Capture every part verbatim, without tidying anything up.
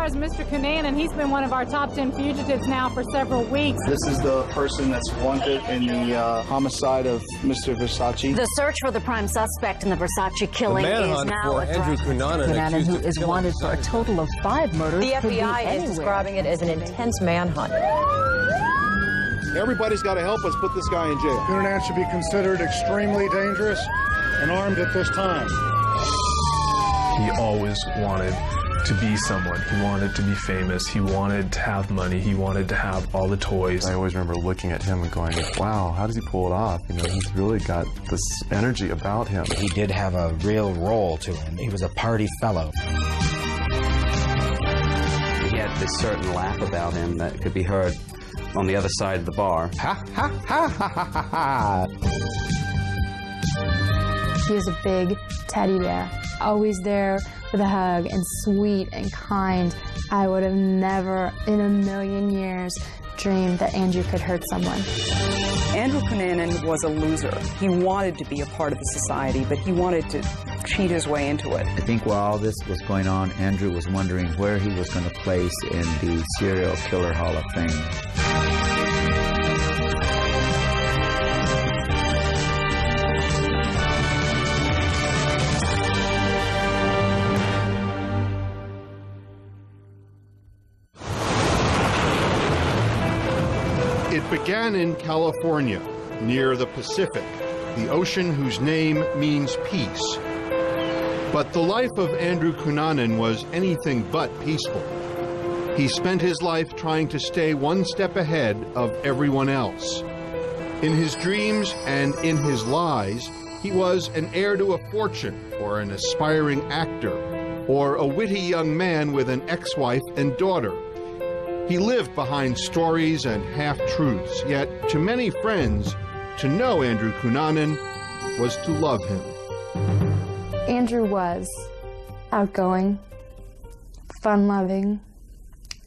far as Mister Cunanan, he's been one of our top ten fugitives now for several weeks. This is the person that's wanted in the uh, homicide of Mister Versace. The search for the prime suspect in the Versace killing the is now a Andrew Cunanan, Cunanan who is wanted for a total of five murders. The F B I is describing it as an intense manhunt. Everybody's got to help us put this guy in jail. Cunanan should be considered extremely dangerous and armed at this time. He always wanted to be someone. He wanted to be famous. He wanted to have money. He wanted to have all the toys. I always remember looking at him and going, wow, how does he pull it off? You know, he's really got this energy about him. He did have a real role to him. He was a party fellow. He had this certain laugh about him that could be heard on the other side of the bar. Ha, ha, ha, ha, ha, ha, ha. He was a big teddy bear, always there with a hug and sweet and kind. I would have never in a million years dreamed that Andrew could hurt someone. Andrew Cunanan was a loser. He wanted to be a part of the society, but he wanted to cheat his way into it. I think while all this was going on, Andrew was wondering where he was going to place in the Serial Killer Hall of Fame. Began in California, near the Pacific, the ocean whose name means peace. But the life of Andrew Cunanan was anything but peaceful. He spent his life trying to stay one step ahead of everyone else. In his dreams and in his lies, he was an heir to a fortune, or an aspiring actor, or a witty young man with an ex-wife and daughter. He lived behind stories and half-truths, yet to many friends, to know Andrew Cunanan was to love him. Andrew was outgoing, fun-loving,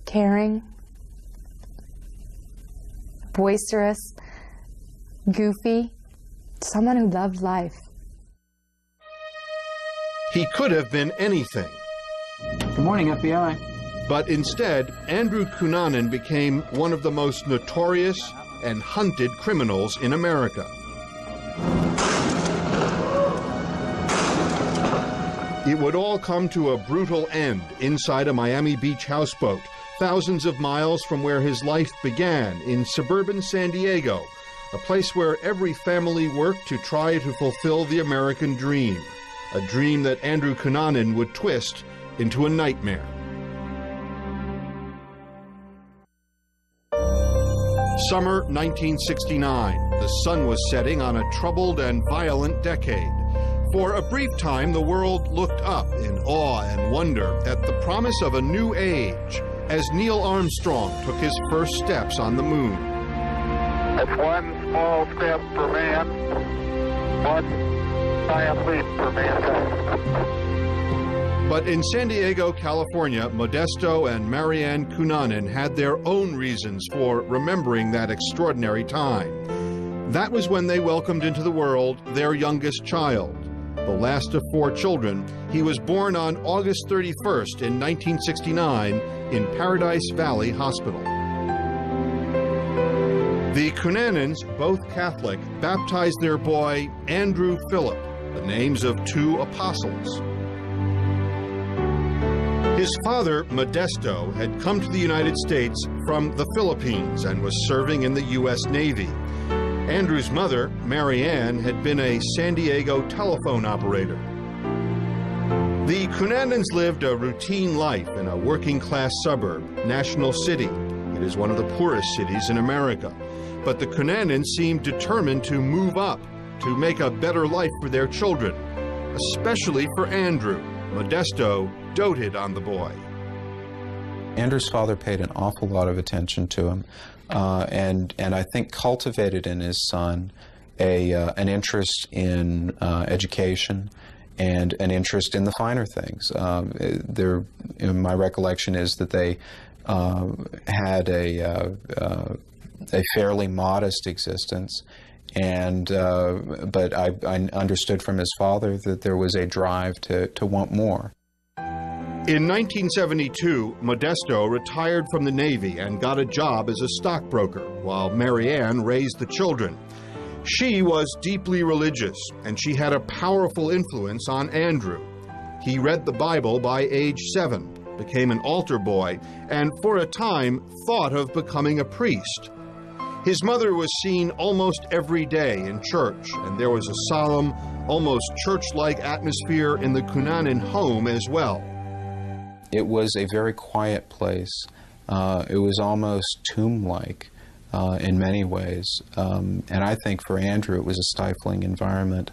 caring, boisterous, goofy, someone who loved life. He could have been anything. Good morning, F B I. But instead, Andrew Cunanan became one of the most notorious and hunted criminals in America. It would all come to a brutal end inside a Miami Beach houseboat, thousands of miles from where his life began in suburban San Diego, a place where every family worked to try to fulfill the American dream, a dream that Andrew Cunanan would twist into a nightmare. Summer nineteen sixty-nine, the sun was setting on a troubled and violent decade. For a brief time, the world looked up in awe and wonder at the promise of a new age as Neil Armstrong took his first steps on the moon. It's one small step for man, one giant leap for mankind. But in San Diego, California, Modesto and Marianne Cunanan had their own reasons for remembering that extraordinary time. That was when they welcomed into the world their youngest child. The last of four children, he was born on August thirty-first in nineteen sixty-nine in Paradise Valley Hospital. The Cunanans, both Catholic, baptized their boy Andrew Philip, the names of two apostles. His father, Modesto, had come to the United States from the Philippines and was serving in the U S Navy. Andrew's mother, Marianne, had been a San Diego telephone operator. The Cunanans lived a routine life in a working-class suburb, National City. It is one of the poorest cities in America. But the Cunanans seemed determined to move up, to make a better life for their children, especially for Andrew. Modesto doted on the boy. Andrew's father paid an awful lot of attention to him, uh, and and I think cultivated in his son a uh, an interest in uh, education and an interest in the finer things. Uh, there, you know, my recollection is that they uh, had a uh, uh, a fairly modest existence. And, uh, but I, I understood from his father that there was a drive to, to want more. In nineteen seventy-two, Modesto retired from the Navy and got a job as a stockbroker, while Marianne raised the children. She was deeply religious, and she had a powerful influence on Andrew. He read the Bible by age seven, became an altar boy, and for a time thought of becoming a priest. His mother was seen almost every day in church, and there was a solemn, almost church-like atmosphere in the Cunanan home as well. It was a very quiet place. Uh, it was almost tomb-like uh, in many ways. Um, and I think for Andrew, it was a stifling environment.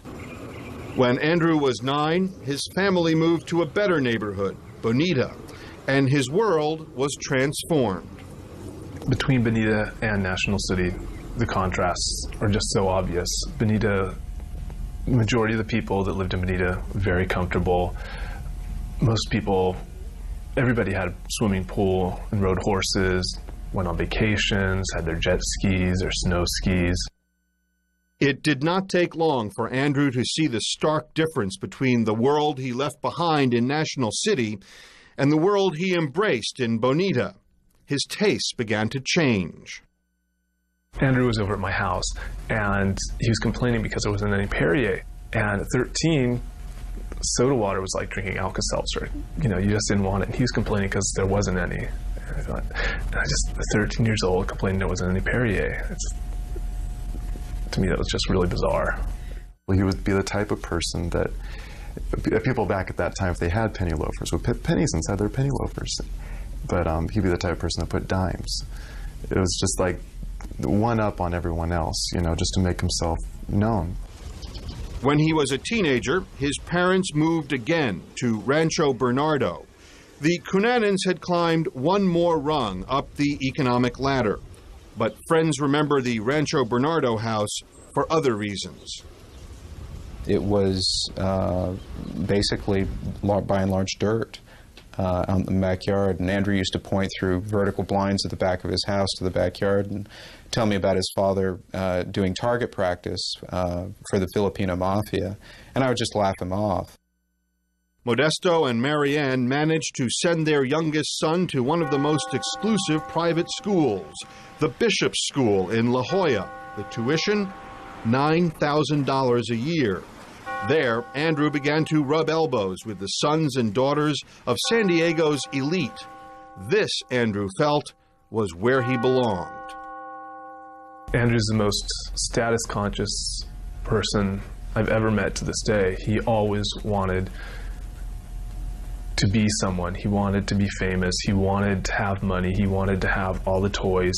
When Andrew was nine, his family moved to a better neighborhood, Bonita, and his world was transformed. Between Bonita and National City, the contrasts are just so obvious. Bonita, the majority of the people that lived in Bonita, very comfortable. Most people, everybody had a swimming pool and rode horses, went on vacations, had their jet skis or snow skis. It did not take long for Andrew to see the stark difference between the world he left behind in National City and the world he embraced in Bonita. His tastes began to change. Andrew was over at my house, and he was complaining because there wasn't any Perrier. And at thirteen, soda water was like drinking Alka-Seltzer. You know, you just didn't want it. And he was complaining because there wasn't any. And I thought, I just, thirteen years old, complaining there wasn't any Perrier. It's, to me, that was just really bizarre. Well, he would be the type of person that people back at that time, if they had penny loafers, would put pennies inside their penny loafers. But um, he'd be the type of person that put dimes. It was just like one up on everyone else, you know, just to make himself known. When he was a teenager, his parents moved again to Rancho Bernardo. The Cunanans had climbed one more rung up the economic ladder, but friends remember the Rancho Bernardo house for other reasons. It was uh, basically, by and large, dirt uh, out in the backyard, and Andrew used to point through vertical blinds at the back of his house to the backyard and tell me about his father uh, doing target practice uh, for the Filipino mafia, and I would just laugh him off. Modesto and Marianne managed to send their youngest son to one of the most exclusive private schools, the Bishop's School in La Jolla. The tuition, nine thousand dollars a year. There, Andrew began to rub elbows with the sons and daughters of San Diego's elite. This, Andrew felt, was where he belonged. Andrew's the most status-conscious person I've ever met to this day. He always wanted to be someone. He wanted to be famous. He wanted to have money. He wanted to have all the toys.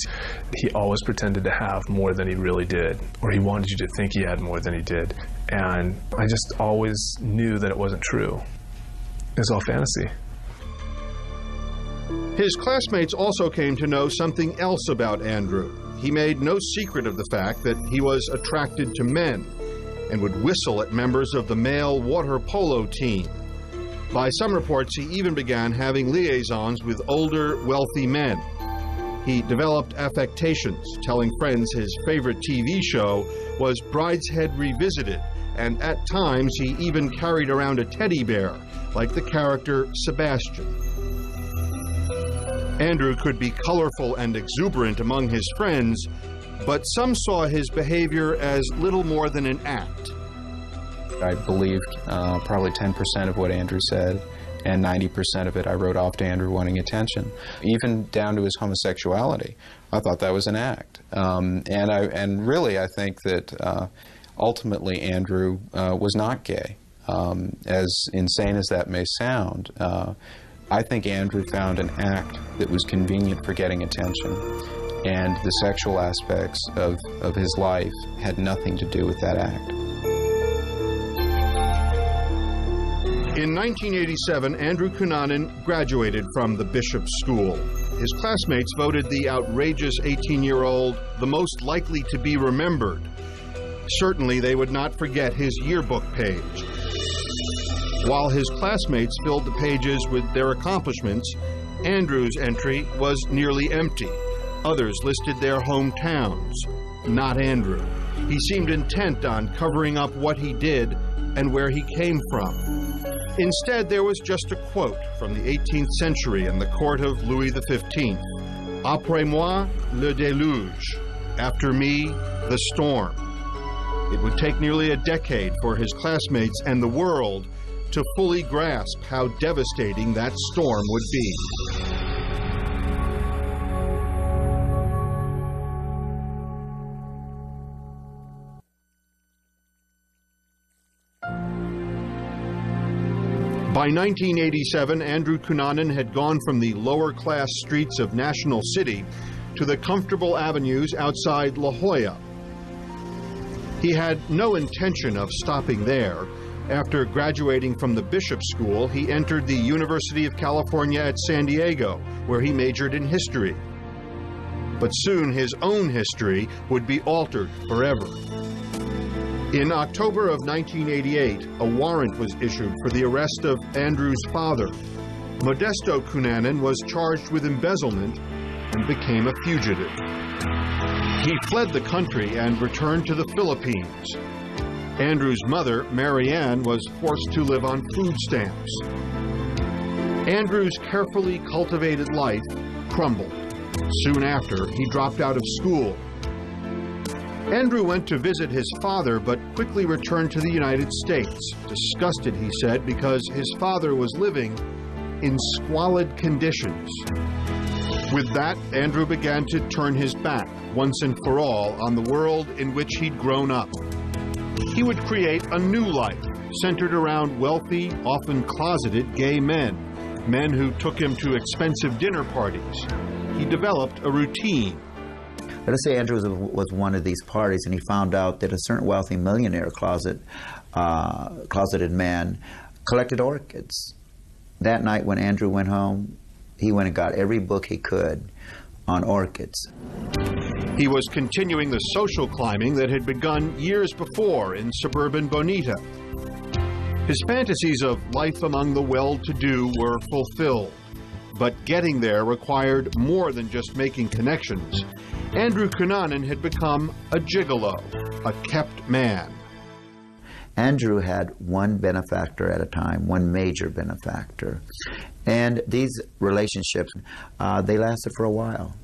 He always pretended to have more than he really did, or he wanted you to think he had more than he did. And I just always knew that it wasn't true. It was all fantasy. His classmates also came to know something else about Andrew. He made no secret of the fact that he was attracted to men and would whistle at members of the male water polo team. By some reports, he even began having liaisons with older, wealthy men. He developed affectations, telling friends his favorite T V show was Brideshead Revisited, and at times he even carried around a teddy bear, like the character Sebastian. Andrew could be colorful and exuberant among his friends, but some saw his behavior as little more than an act. I believed uh, probably ten percent of what Andrew said, and ninety percent of it I wrote off to Andrew wanting attention. Even down to his homosexuality, I thought that was an act. Um, and, I, and really, I think that uh, ultimately Andrew uh, was not gay. Um, as insane as that may sound, uh, I think Andrew found an act that was convenient for getting attention. And the sexual aspects of, of his life had nothing to do with that act. In nineteen eighty-seven, Andrew Cunanan graduated from the Bishop's School. His classmates voted the outrageous eighteen-year-old the most likely to be remembered. Certainly, they would not forget his yearbook page. While his classmates filled the pages with their accomplishments, Andrew's entry was nearly empty. Others listed their hometowns. Not Andrew. He seemed intent on covering up what he did and where he came from. Instead, there was just a quote from the eighteenth century in the court of Louis the fifteenth. Après moi, le déluge. After me, the storm. It would take nearly a decade for his classmates and the world to fully grasp how devastating that storm would be. By nineteen eighty-seven, Andrew Cunanan had gone from the lower-class streets of National City to the comfortable avenues outside La Jolla. He had no intention of stopping there. After graduating from the Bishop's School, he entered the University of California at San Diego, where he majored in history. But soon his own history would be altered forever. In October of nineteen eighty-eight, a warrant was issued for the arrest of Andrew's father. Modesto Cunanan was charged with embezzlement and became a fugitive. He fled the country and returned to the Philippines. Andrew's mother, Marianne, was forced to live on food stamps. Andrew's carefully cultivated life crumbled. Soon after, he dropped out of school. Andrew went to visit his father, but quickly returned to the United States, disgusted, he said, because his father was living in squalid conditions. With that, Andrew began to turn his back, once and for all, on the world in which he'd grown up. He would create a new life, centered around wealthy, often closeted gay men, men who took him to expensive dinner parties. He developed a routine. Let us say Andrew was one of these parties, and he found out that a certain wealthy millionaire closet, uh, closeted man collected orchids. That night when Andrew went home, he went and got every book he could on orchids. He was continuing the social climbing that had begun years before in suburban Bonita. His fantasies of life among the well-to-do were fulfilled, but getting there required more than just making connections. Andrew Cunanan had become a gigolo, a kept man. Andrew had one benefactor at a time, one major benefactor. And these relationships, uh, they lasted for a while.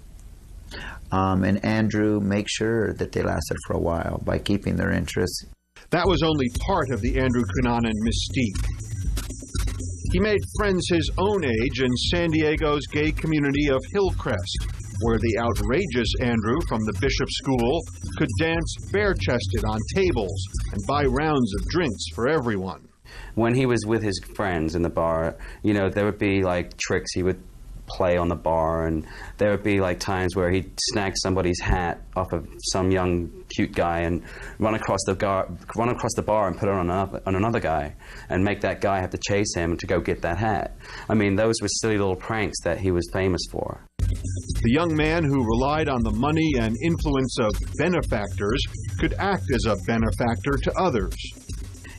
Um, and Andrew made sure that they lasted for a while by keeping their interests. That was only part of the Andrew Cunanan mystique. He made friends his own age in San Diego's gay community of Hillcrest, where the outrageous Andrew from the Bishop's School could dance bare-chested on tables and buy rounds of drinks for everyone. When he was with his friends in the bar, you know, there would be, like, tricks he would play on the bar, and there would be, like, times where he'd snag somebody's hat off of some young, cute guy and run across the, gar run across the bar and put it on another, on another guy and make that guy have to chase him to go get that hat. I mean, those were silly little pranks that he was famous for. The young man who relied on the money and influence of benefactors could act as a benefactor to others.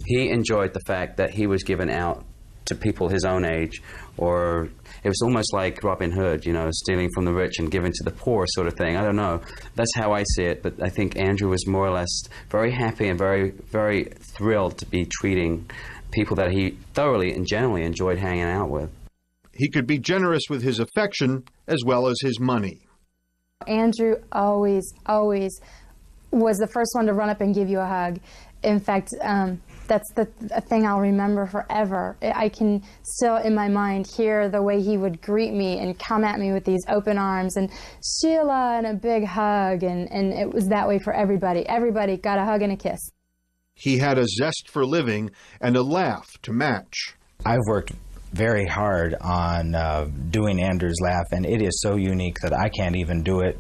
He enjoyed the fact that he was given out to people his own age, or it was almost like Robin Hood, you know, stealing from the rich and giving to the poor sort of thing. I don't know. That's how I see it, but I think Andrew was more or less very happy and very, very thrilled to be treating people that he thoroughly and genuinely enjoyed hanging out with. He could be generous with his affection as well as his money. Andrew always, always was the first one to run up and give you a hug. In fact, um, that's the thing I'll remember forever. I can still, in my mind, hear the way he would greet me and come at me with these open arms and Sheila and a big hug, and, and it was that way for everybody. Everybody got a hug and a kiss. He had a zest for living and a laugh to match. I've worked very hard on uh, doing Andrew's laugh, and it is so unique that I can't even do it.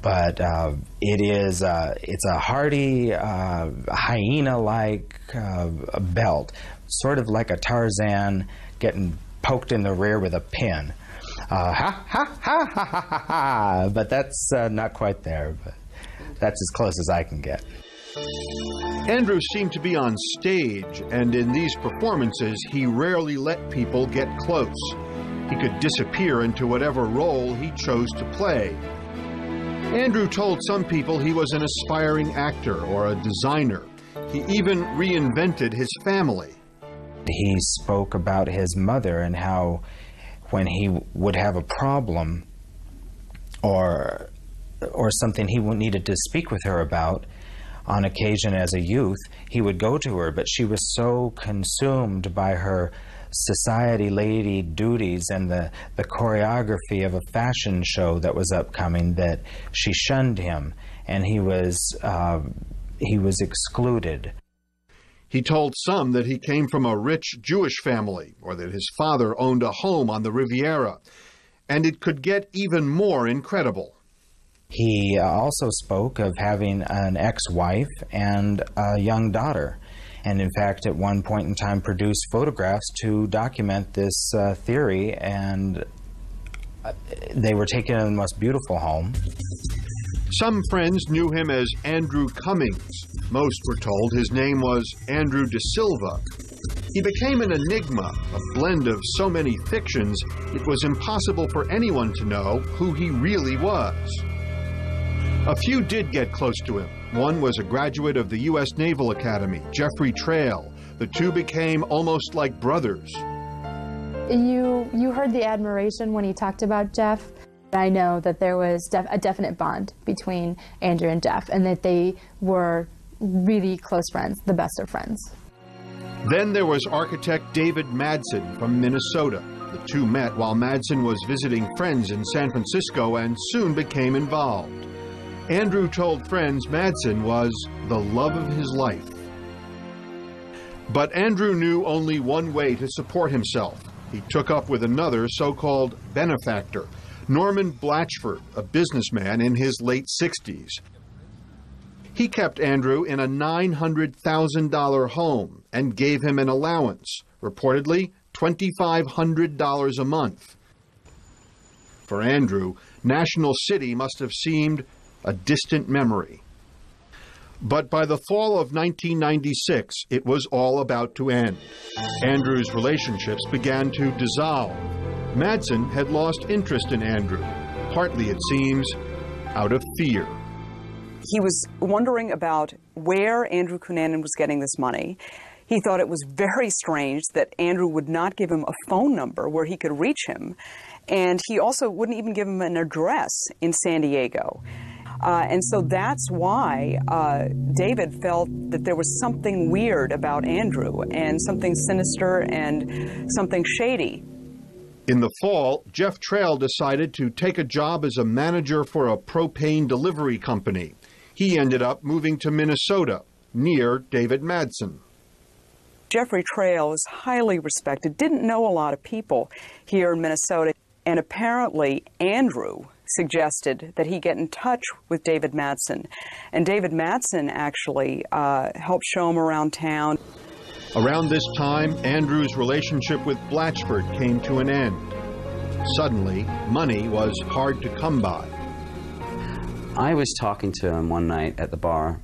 But uh, it is, uh, it's a hardy, uh, hyena-like uh, belt, sort of like a Tarzan getting poked in the rear with a pin. Uh, ha, ha, ha, ha, ha, ha, ha, but that's uh, not quite there, but that's as close as I can get. Andrew seemed to be on stage, and in these performances, he rarely let people get close. He could disappear into whatever role he chose to play. Andrew told some people he was an aspiring actor or a designer. He even reinvented his family. he spoke about his mother and how when he would have a problem or or something he needed to speak with her about, on occasion as a youth, he would go to her, but she was so consumed by her society lady duties and the, the choreography of a fashion show that was upcoming that she shunned him, and he was, uh, he was excluded. He told some that he came from a rich Jewish family, or that his father owned a home on the Riviera, and it could get even more incredible. He also spoke of having an ex-wife and a young daughter, and in fact at one point in time produced photographs to document this uh, theory, and they were taken in the most beautiful home. Some friends knew him as Andrew Cummings. Most were told his name was Andrew De Silva. He became an enigma, a blend of so many fictions, it was impossible for anyone to know who he really was. A few did get close to him. One was a graduate of the U S Naval Academy, Jeffrey Trail. The two became almost like brothers. You, you heard the admiration when he talked about Jeff. I know that there was def a definite bond between Andrew and Jeff, and that they were really close friends, the best of friends. Then there was architect David Madson from Minnesota. The two met while Madson was visiting friends in San Francisco and soon became involved. Andrew told friends Madson was the love of his life. But Andrew knew only one way to support himself. He took up with another so-called benefactor, Norman Blachford, a businessman in his late sixties. He kept Andrew in a nine hundred thousand dollar home and gave him an allowance, reportedly twenty-five hundred dollars a month. For Andrew, National City must have seemed a distant memory. But by the fall of nineteen ninety-six, it was all about to end. Andrew's relationships began to dissolve. Madson had lost interest in Andrew, partly, it seems, out of fear. He was wondering about where Andrew Cunanan was getting this money. He thought it was very strange that Andrew would not give him a phone number where he could reach him, and he also wouldn't even give him an address in San Diego. Uh, and so that's why uh, David felt that there was something weird about Andrew, and something sinister and something shady. In the fall, Jeff Trail decided to take a job as a manager for a propane delivery company. He ended up moving to Minnesota, near David Madson. Jeffrey Trail was highly respected, didn't know a lot of people here in Minnesota, and apparently Andrew suggested that he get in touch with David Madson. And David Madson actually uh, helped show him around town. Around this time, Andrew's relationship with Blachford came to an end. Suddenly, money was hard to come by. I was talking to him one night at the bar,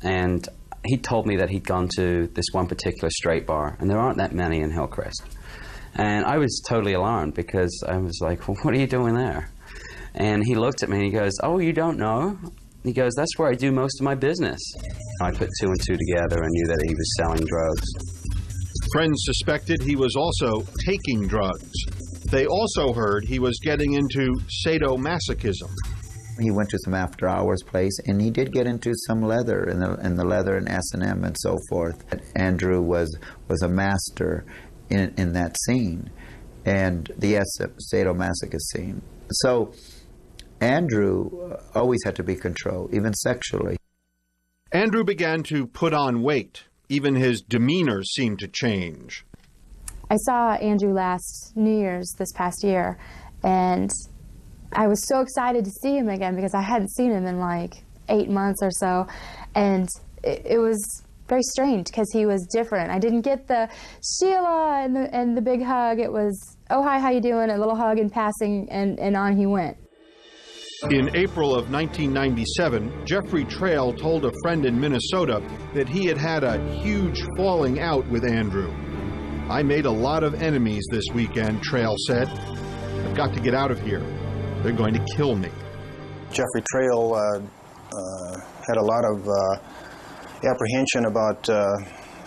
and he told me that he'd gone to this one particular straight bar, and there aren't that many in Hillcrest. And I was totally alarmed, because I was like, well, what are you doing there? And he looked at me and he goes, oh, you don't know? He goes, that's where I do most of my business. I put two and two together and knew that he was selling drugs. Friends suspected he was also taking drugs. They also heard he was getting into sadomasochism. He went to some after-hours place, and he did get into some leather, and the, and the leather and S and M and so forth. Andrew was, was a master in, in that scene, and the sadomasochist scene. So Andrew always had to be controlled, even sexually. Andrew began to put on weight. Even his demeanor seemed to change. I saw Andrew last New Year's this past year, and I was so excited to see him again, because I hadn't seen him in like eight months or so, and it, it was very strange because he was different. I didn't get the Sheila and the, and the big hug. It was, oh, hi, how you doing? A little hug in passing, and, and on he went. In April of nineteen ninety-seven, Jeffrey Trail told a friend in Minnesota that he had had a huge falling out with Andrew. I made a lot of enemies this weekend, Trail said. I've got to get out of here. They're going to kill me. Jeffrey Trail uh, uh, had a lot of uh, apprehension about uh,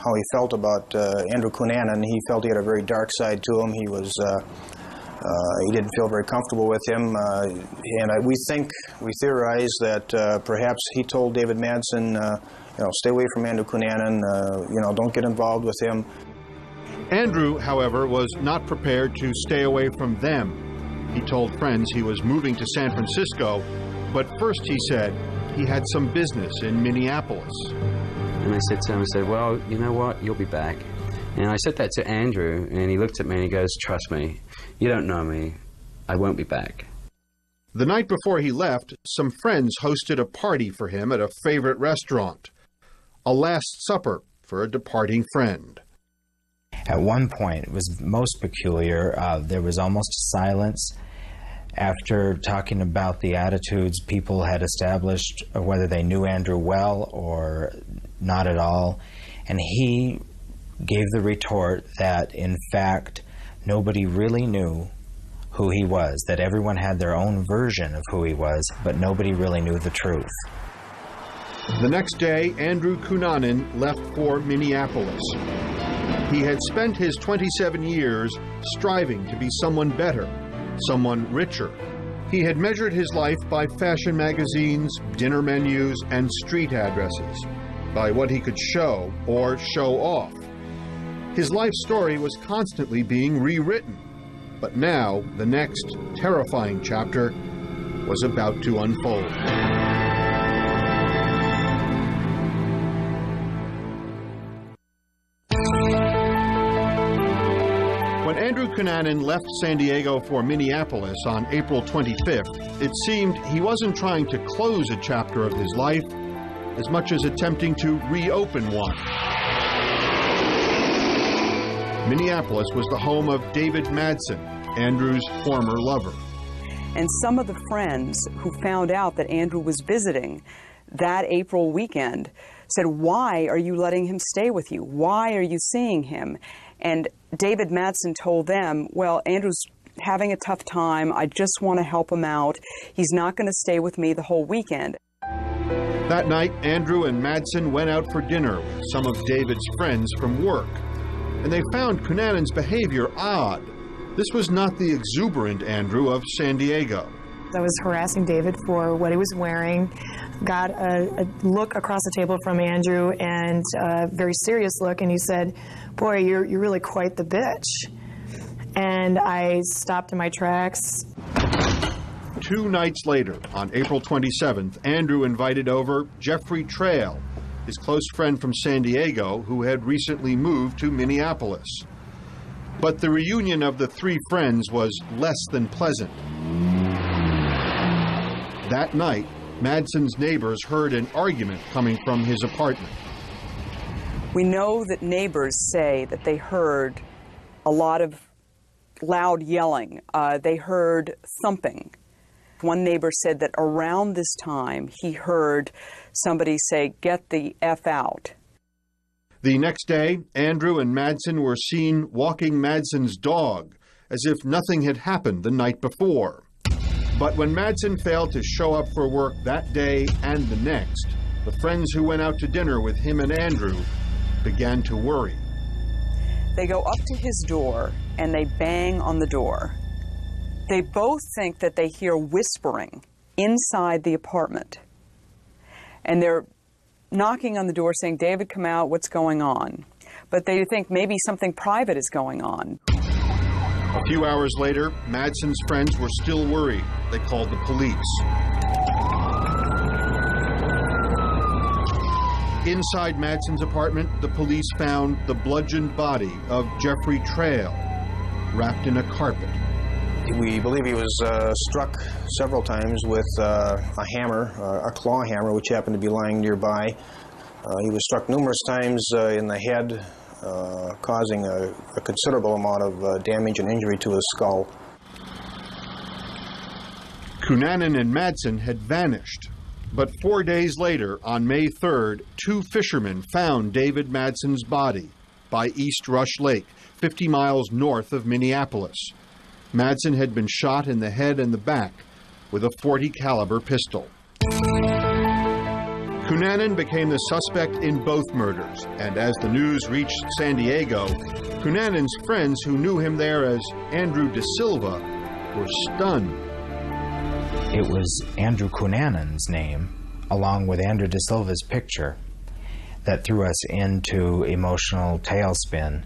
how he felt about uh, Andrew Cunanan. He felt he had a very dark side to him. He was uh, uh, he didn't feel very comfortable with him, uh, and I, we think we theorize that uh, perhaps he told David Madson, uh, you know, stay away from Andrew Cunanan, uh, you know, don't get involved with him. Andrew, however, was not prepared to stay away from them. He told friends he was moving to San Francisco, but first he said he had some business in Minneapolis. And I said to him, I said, well, you know what, you'll be back. And I said that to Andrew, and he looked at me and he goes, trust me, you don't know me, I won't be back. The night before he left, some friends hosted a party for him at a favorite restaurant, a last supper for a departing friend. At one point, it was most peculiar, uh, there was almost silence after talking about the attitudes people had established, whether they knew Andrew well or not at all. And he gave the retort that, in fact, nobody really knew who he was, that everyone had their own version of who he was, but nobody really knew the truth. The next day, Andrew Cunanan left for Minneapolis. He had spent his twenty-seven years striving to be someone better, someone richer. He had measured his life by fashion magazines, dinner menus, and street addresses, by what he could show or show off. His life story was constantly being rewritten, but now the next terrifying chapter was about to unfold. When Andrew Cunanan left San Diego for Minneapolis on April twenty-fifth, it seemed he wasn't trying to close a chapter of his life as much as attempting to reopen one. Minneapolis was the home of David Madson, Andrew's former lover. And some of the friends who found out that Andrew was visiting that April weekend said, why are you letting him stay with you? Why are you seeing him? And David Madson told them, well, Andrew's having a tough time. I just want to help him out. He's not going to stay with me the whole weekend. That night, Andrew and Madson went out for dinner with some of David's friends from work, and they found Cunanan's behavior odd. This was not the exuberant Andrew of San Diego. I was harassing David for what he was wearing, got a, a look across the table from Andrew, and a very serious look, and he said, boy, you're, you're really quite the bitch. And I stopped in my tracks. Two nights later, on April twenty-seventh, Andrew invited over Jeffrey Trail, his close friend from San Diego who had recently moved to Minneapolis. But the reunion of the three friends was less than pleasant. That night, Madson's neighbors heard an argument coming from his apartment. We know that neighbors say that they heard a lot of loud yelling. Uh, they heard thumping. One neighbor said that around this time, he heard somebody say, get the F out. The next day, Andrew and Madson were seen walking Madson's dog, as if nothing had happened the night before. But when Madson failed to show up for work that day and the next, the friends who went out to dinner with him and Andrew began to worry. They go up to his door and they bang on the door. They both think that they hear whispering inside the apartment. And they're knocking on the door saying, David, come out, what's going on? But they think maybe something private is going on. A few hours later, Madson's friends were still worried. They called the police. Inside Madson's apartment, the police found the bludgeoned body of Jeffrey Trail, wrapped in a carpet. We believe he was uh, struck several times with uh, a hammer, uh, a claw hammer, which happened to be lying nearby. Uh, he was struck numerous times uh, in the head, Uh, causing a, a considerable amount of uh, damage and injury to his skull. Cunanan and Madson had vanished, but four days later, on May third, two fishermen found David Madson's body by East Rush Lake, fifty miles north of Minneapolis. Madson had been shot in the head and the back with a forty caliber pistol. Cunanan became the suspect in both murders, and as the news reached San Diego, Cunanan's friends who knew him there as Andrew Da Silva were stunned. It was Andrew Cunanan's name, along with Andrew Da Silva's picture, that threw us into emotional tailspin,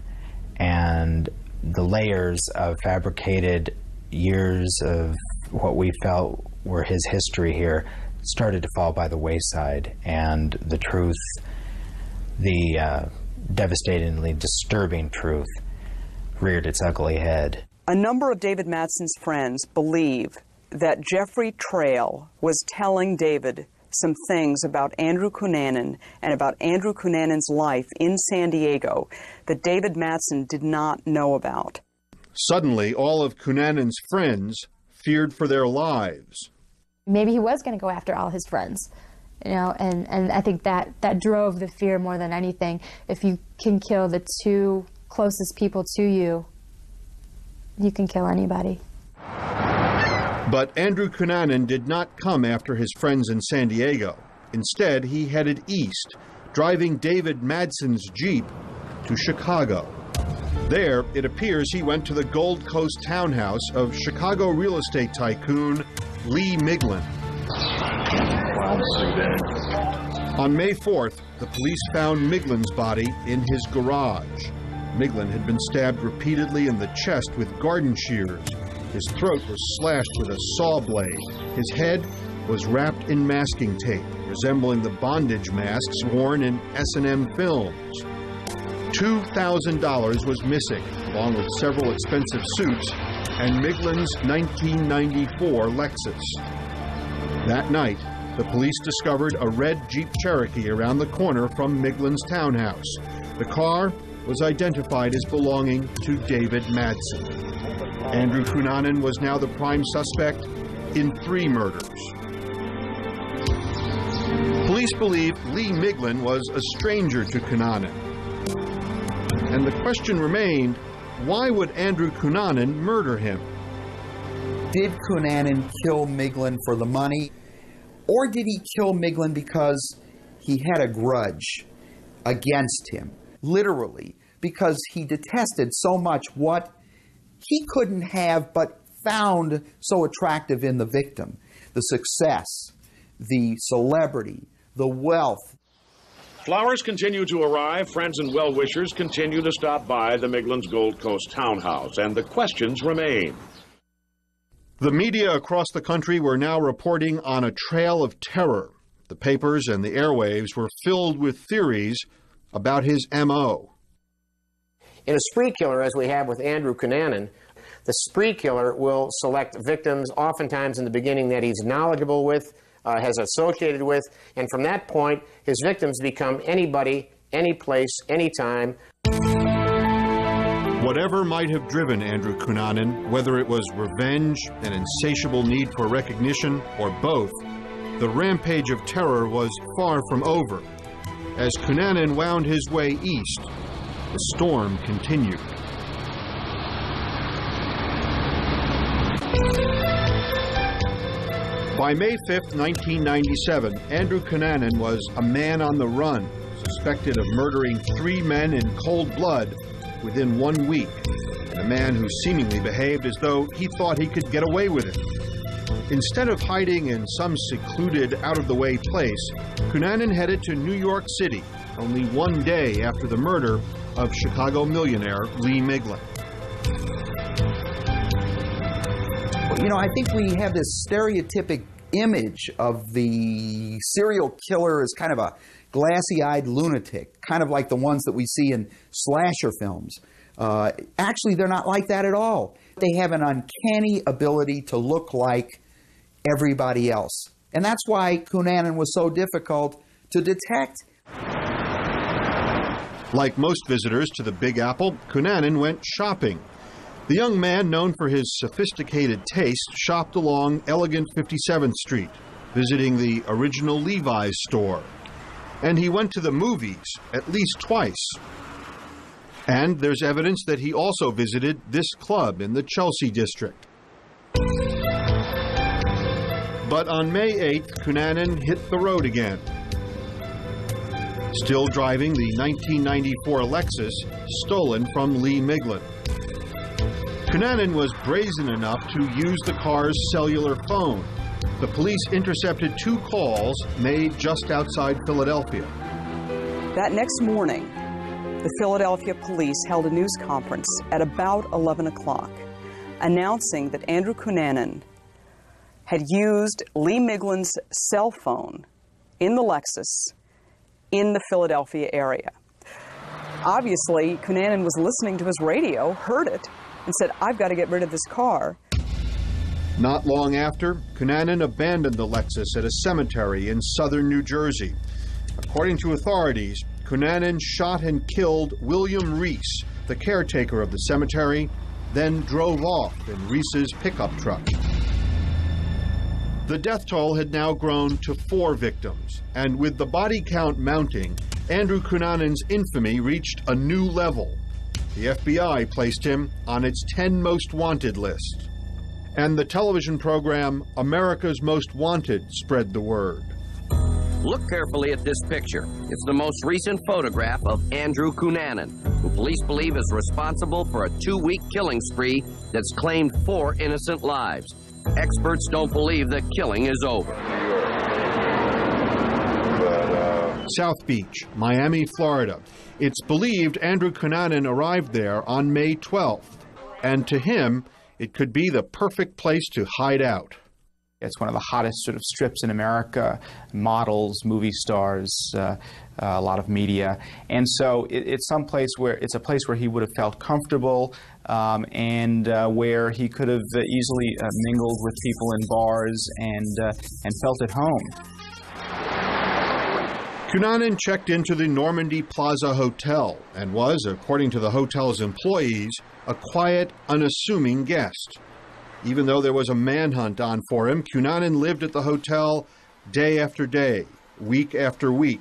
and the layers of fabricated years of what we felt were his history here started to fall by the wayside, and the truth, the uh, devastatingly disturbing truth, reared its ugly head. A number of David Madson's friends believe that Jeffrey Trail was telling David some things about Andrew Cunanan and about Andrew Cunanan's life in San Diego that David Madson did not know about. Suddenly, all of Cunanan's friends feared for their lives. Maybe he was going to go after all his friends, you know, and, and I think that, that drove the fear more than anything. If you can kill the two closest people to you, you can kill anybody. But Andrew Cunanan did not come after his friends in San Diego. Instead, he headed east, driving David Madson's Jeep to Chicago. There, it appears he went to the Gold Coast townhouse of Chicago real estate tycoon Lee Miglin. On May fourth, the police found Miglin's body in his garage. Miglin had been stabbed repeatedly in the chest with garden shears. His throat was slashed with a saw blade. His head was wrapped in masking tape, resembling the bondage masks worn in S and M films. two thousand dollars was missing, along with several expensive suits and Miglin's nineteen ninety-four Lexus. That night, the police discovered a red Jeep Cherokee around the corner from Miglin's townhouse. The car was identified as belonging to David Madson. Andrew Cunanan was now the prime suspect in three murders. Police believe Lee Miglin was a stranger to Cunanan. And the question remained, why would Andrew Cunanan murder him? Did Cunanan kill Miglin for the money, or did he kill Miglin because he had a grudge against him, literally, because he detested so much what he couldn't have but found so attractive in the victim? The success, the celebrity, the wealth. Flowers continue to arrive. Friends and well-wishers continue to stop by the Miglin's Gold Coast townhouse, and the questions remain. The media across the country were now reporting on a trail of terror. The papers and the airwaves were filled with theories about his M O In a spree killer, as we have with Andrew Cunanan, the spree killer will select victims, oftentimes in the beginning, that he's knowledgeable with, uh, has associated with, and from that point, his victims become anybody, any place, any time. Whatever might have driven Andrew Cunanan, whether it was revenge, an insatiable need for recognition, or both, the rampage of terror was far from over. As Cunanan wound his way east, the storm continued. By May fifth, nineteen ninety-seven, Andrew Cunanan was a man on the run, suspected of murdering three men in cold blood within one week, and a man who seemingly behaved as though he thought he could get away with it. Instead of hiding in some secluded, out-of-the-way place, Cunanan headed to New York City, only one day after the murder of Chicago millionaire Lee Miglin. You know, I think we have this stereotypic image of the serial killer as kind of a glassy-eyed lunatic, kind of like the ones that we see in slasher films. Uh, actually, they're not like that at all. They have an uncanny ability to look like everybody else. And that's why Cunanan was so difficult to detect. Like most visitors to the Big Apple, Cunanan went shopping. The young man, known for his sophisticated taste, shopped along elegant fifty-seventh Street, visiting the original Levi's store. And he went to the movies at least twice. And there's evidence that he also visited this club in the Chelsea district. But on May eighth, Cunanan hit the road again. still driving the nineteen ninety-four Lexus stolen from Lee Miglin. Cunanan was brazen enough to use the car's cellular phone. The police intercepted two calls made just outside Philadelphia. That next morning, the Philadelphia police held a news conference at about eleven o'clock, announcing that Andrew Cunanan had used Lee Miglin's cell phone in the Lexus in the Philadelphia area. Obviously, Cunanan was listening to his radio, heard it, and said, "I've got to get rid of this car." Not long after, Cunanan abandoned the Lexus at a cemetery in southern New Jersey. According to authorities, Cunanan shot and killed William Reese, the caretaker of the cemetery, then drove off in Reese's pickup truck. The death toll had now grown to four victims, and with the body count mounting, Andrew Cunanan's infamy reached a new level. The F B I placed him on its ten most wanted list. And the television program America's Most Wanted spread the word. Look carefully at this picture. It's the most recent photograph of Andrew Cunanan, who police believe is responsible for a two-week killing spree that's claimed four innocent lives. Experts don't believe the killing is over. South Beach, Miami, Florida. It's believed Andrew Cunanan arrived there on May twelfth, and to him, it could be the perfect place to hide out. It's one of the hottest sort of strips in America, models, movie stars, uh, uh, a lot of media. And so it, it's some place where it's a place where he would have felt comfortable um, and uh, where he could have easily uh, mingled with people in bars and, uh, and felt at home. Cunanan checked into the Normandy Plaza Hotel and was, according to the hotel's employees, a quiet, unassuming guest. Even though there was a manhunt on for him, Cunanan lived at the hotel day after day, week after week,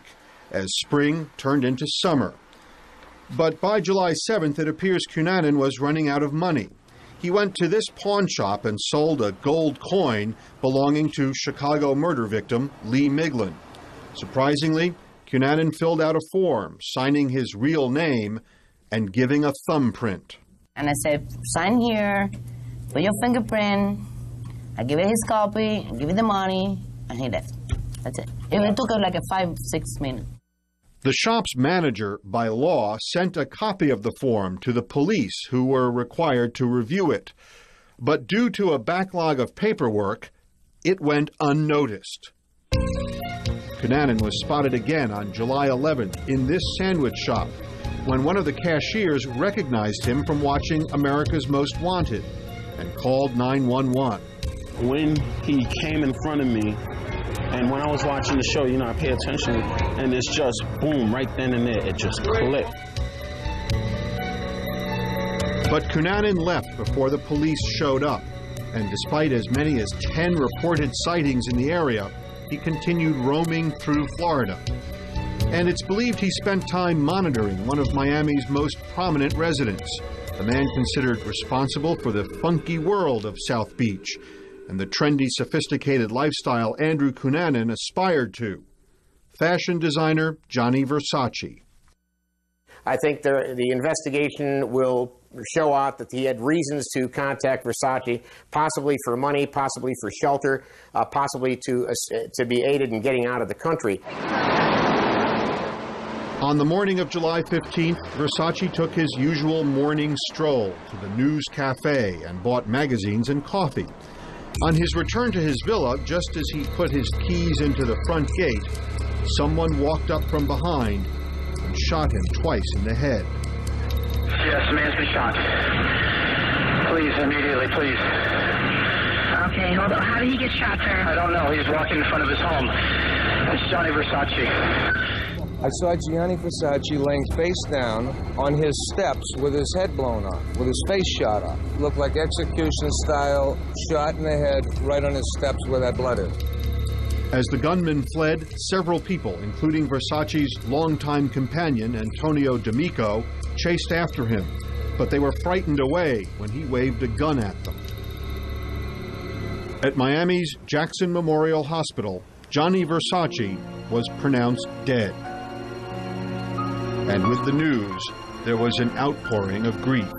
as spring turned into summer. But by July seventh, it appears Cunanan was running out of money. He went to this pawn shop and sold a gold coin belonging to Chicago murder victim Lee Miglin. Surprisingly, Cunanan filled out a form, signing his real name and giving a thumbprint. And I said, "Sign here. Put your fingerprint." I give it his copy, I give it the money, and he left. That's it. It took like a five, six minutes. The shop's manager, by law, sent a copy of the form to the police, who were required to review it. But due to a backlog of paperwork, it went unnoticed. Cunanan was spotted again on July eleventh in this sandwich shop, when one of the cashiers recognized him from watching America's Most Wanted and called nine one one. When he came in front of me, and when I was watching the show, you know, I pay attention, and it's just boom, right then and there, it just clicked. But Cunanan left before the police showed up, and despite as many as ten reported sightings in the area, he continued roaming through Florida. And it's believed he spent time monitoring one of Miami's most prominent residents, a man considered responsible for the funky world of South Beach and the trendy, sophisticated lifestyle Andrew Cunanan aspired to, fashion designer Gianni Versace. I think the, the investigation will show out that he had reasons to contact Versace, possibly for money, possibly for shelter, uh, possibly to, uh, to be aided in getting out of the country. On the morning of July fifteenth, Versace took his usual morning stroll to the News Cafe and bought magazines and coffee. On his return to his villa, just as he put his keys into the front gate, someone walked up from behind and shot him twice in the head. Yes, the man's been shot. Please, immediately, please. Okay, hold on. How did he get shot, sir? I don't know. He was walking in front of his home. It's Gianni Versace. I saw Gianni Versace laying face down on his steps with his head blown off, with his face shot off. Looked like execution style, shot in the head, right on his steps where that blood is. As the gunman fled, several people, including Versace's longtime companion, Antonio D'Amico, chased after him, but they were frightened away when he waved a gun at them. At Miami's Jackson Memorial Hospital, Gianni Versace was pronounced dead. and with the news, there was an outpouring of grief.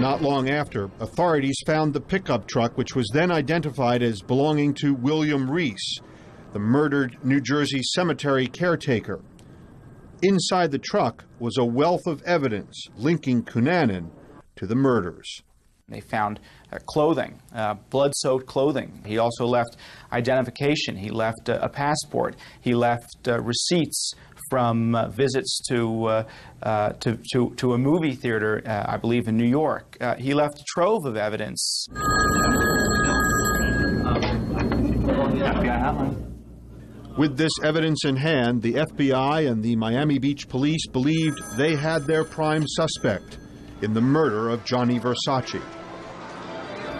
Not long after, authorities found the pickup truck, which was then identified as belonging to William Reese, the murdered New Jersey cemetery caretaker. Inside the truck was a wealth of evidence linking Cunanan to the murders. They found uh, clothing, uh, blood-soaked clothing. He also left identification. He left uh, a passport. He left uh, receipts from uh, visits to, uh, uh, to, to, to a movie theater, uh, I believe, in New York. Uh, he left a trove of evidence. With this evidence in hand, the F B I and the Miami Beach police believed they had their prime suspect in the murder of Gianni Versace.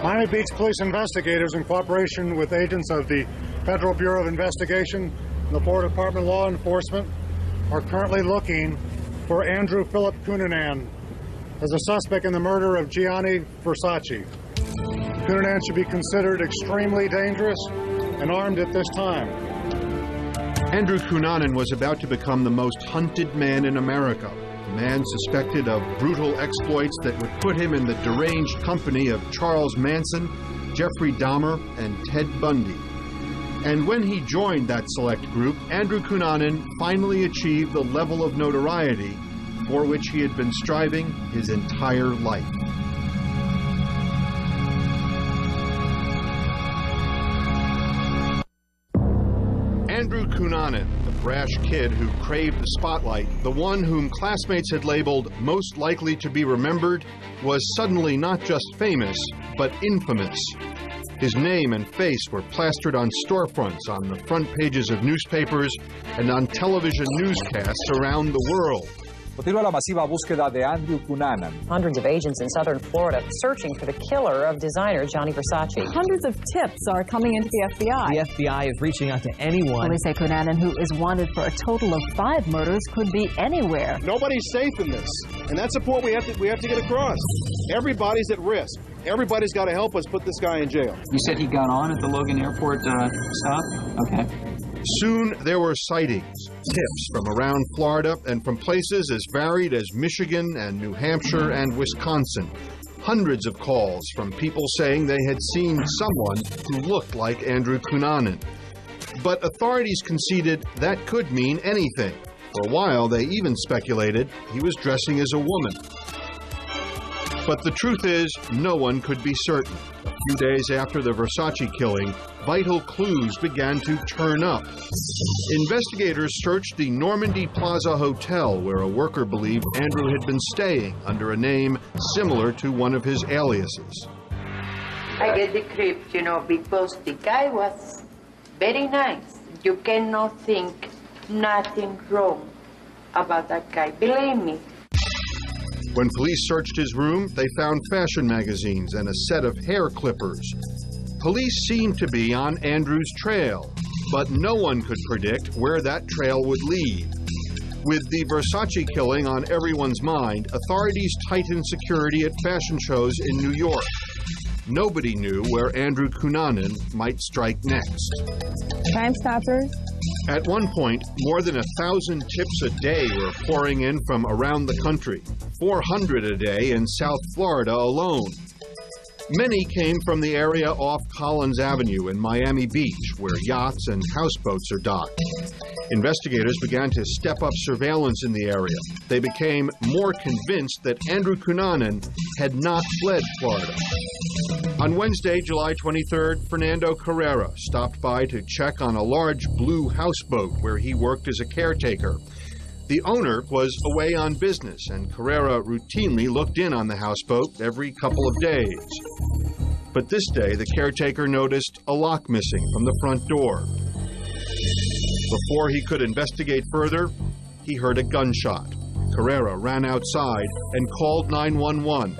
Miami Beach police investigators, in cooperation with agents of the Federal Bureau of Investigation and the Florida Department of Law Enforcement, are currently looking for Andrew Philip Cunanan as a suspect in the murder of Gianni Versace. Cunanan should be considered extremely dangerous and armed at this time. Andrew Cunanan was about to become the most hunted man in America, a man suspected of brutal exploits that would put him in the deranged company of Charles Manson, Jeffrey Dahmer, and Ted Bundy. And when he joined that select group, Andrew Cunanan finally achieved the level of notoriety for which he had been striving his entire life. Andrew Cunanan, the brash kid who craved the spotlight, the one whom classmates had labeled most likely to be remembered, was suddenly not just famous, but infamous. His name and face were plastered on storefronts, on the front pages of newspapers, and on television newscasts around the world. Continúa la masiva búsqueda de Andrew Cunanan. Hundreds of agents in southern Florida searching for the killer of designer Gianni Versace. Hundreds of tips are coming into the F B I. The F B I is reaching out to anyone. Police say Cunanan, who is wanted for a total of five murders, could be anywhere. Nobody's safe in this, and that's the point we have to we have to get across. Everybody's at risk. Everybody's got to help us put this guy in jail. You said he got on at the Logan Airport uh, stop? Okay. Soon there were sightings, tips from around Florida and from places as varied as Michigan and New Hampshire and Wisconsin. Hundreds of calls from people saying they had seen someone who looked like Andrew Cunanan. But authorities conceded that could mean anything. For a while, they even speculated he was dressing as a woman. But the truth is, no one could be certain. A few days after the Versace killing, vital clues began to turn up. Investigators searched the Normandy Plaza Hotel, where a worker believed Andrew had been staying under a name similar to one of his aliases. I get the creep, you know, because the guy was very nice. You cannot think nothing wrong about that guy. Believe me. When police searched his room, they found fashion magazines and a set of hair clippers. Police seemed to be on Andrew's trail, but no one could predict where that trail would lead. With the Versace killing on everyone's mind, authorities tightened security at fashion shows in New York. Nobody knew where Andrew Cunanan might strike next. Crime Stoppers. At one point, more than a thousand tips a day were pouring in from around the country. four hundred a day in South Florida alone. Many came from the area off Collins Avenue in Miami Beach, where yachts and houseboats are docked. Investigators began to step up surveillance in the area. They became more convinced that Andrew Cunanan had not fled Florida. On Wednesday, July twenty-third, Fernando Carrera stopped by to check on a large blue houseboat where he worked as a caretaker. The owner was away on business, and Carrera routinely looked in on the houseboat every couple of days. But this day, the caretaker noticed a lock missing from the front door. Before he could investigate further, he heard a gunshot. Carrera ran outside and called nine one one.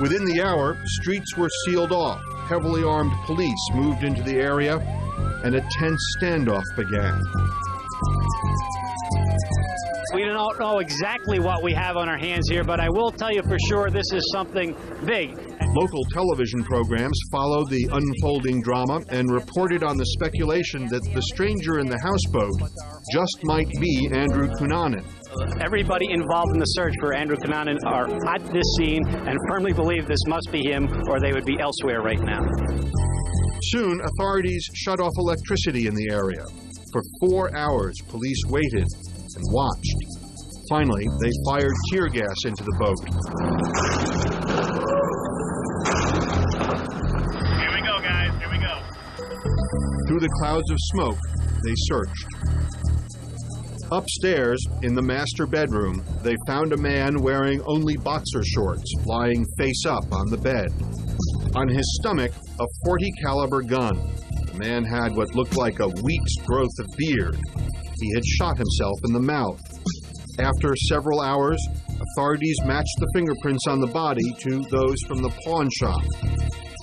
Within the hour, streets were sealed off, heavily armed police moved into the area, and a tense standoff began. don't know exactly what we have on our hands here, but I will tell you for sure this is something big. Local television programs followed the unfolding drama and reported on the speculation that the stranger in the houseboat just might be Andrew Cunanan. Everybody involved in the search for Andrew Cunanan are at this scene and firmly believe this must be him, or they would be elsewhere right now. Soon, authorities shut off electricity in the area. For four hours, police waited and watched. Finally, they fired tear gas into the boat. Here we go, guys. Here we go. Through the clouds of smoke, they searched. Upstairs, in the master bedroom, they found a man wearing only boxer shorts, lying face up on the bed. On his stomach, a forty caliber gun. The man had what looked like a week's growth of beard. He had shot himself in the mouth. After several hours, authorities matched the fingerprints on the body to those from the pawn shop.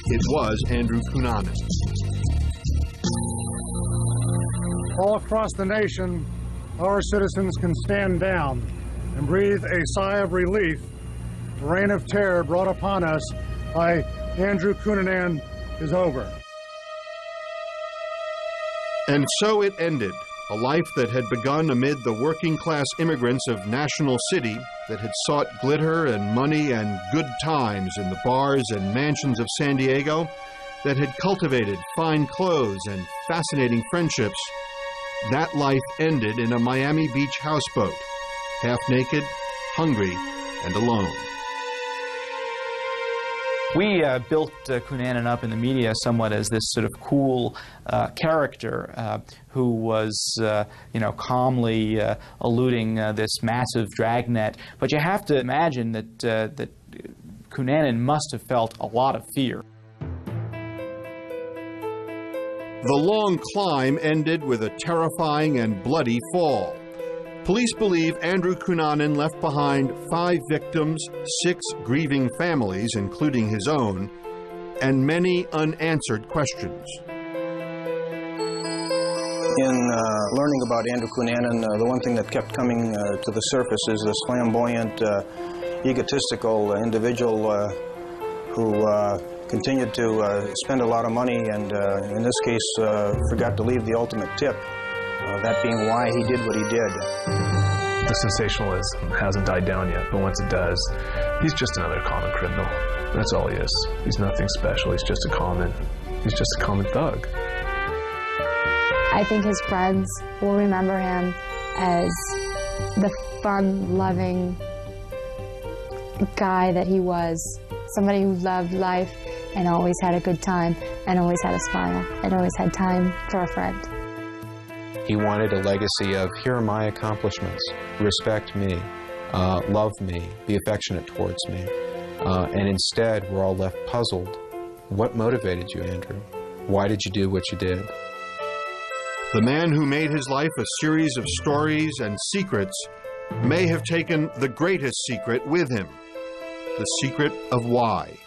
It was Andrew Cunanan. All across the nation, our citizens can stand down and breathe a sigh of relief. The reign of terror brought upon us by Andrew Cunanan is over. And so it ended, a life that had begun amid the working-class immigrants of National City that had sought glitter and money and good times in the bars and mansions of San Diego, that had cultivated fine clothes and fascinating friendships. That life ended in a Miami Beach houseboat, half-naked, hungry, and alone. We uh, built uh, Cunanan up in the media somewhat as this sort of cool uh, character uh, who was, uh, you know, calmly uh, eluding uh, this massive dragnet. But you have to imagine that, uh, that Cunanan must have felt a lot of fear. The long climb ended with a terrifying and bloody fall. Police believe Andrew Cunanan left behind five victims, six grieving families, including his own, and many unanswered questions. In uh, learning about Andrew Cunanan, uh, the one thing that kept coming uh, to the surface is this flamboyant, uh, egotistical individual uh, who uh, continued to uh, spend a lot of money and, uh, in this case, uh, forgot to leave the ultimate tip. Uh, that being why he did what he did. The sensationalism hasn't died down yet, but once it does, he's just another common criminal. That's all he is. He's nothing special. He's just a common, he's just a common thug. I think his friends will remember him as the fun-loving guy that he was, somebody who loved life and always had a good time and always had a smile and always had time for a friend. He wanted a legacy of, here are my accomplishments, respect me, uh, love me, be affectionate towards me. Uh, and instead, we're all left puzzled. What motivated you, Andrew? Why did you do what you did? The man who made his life a series of stories and secrets may have taken the greatest secret with him, the secret of why.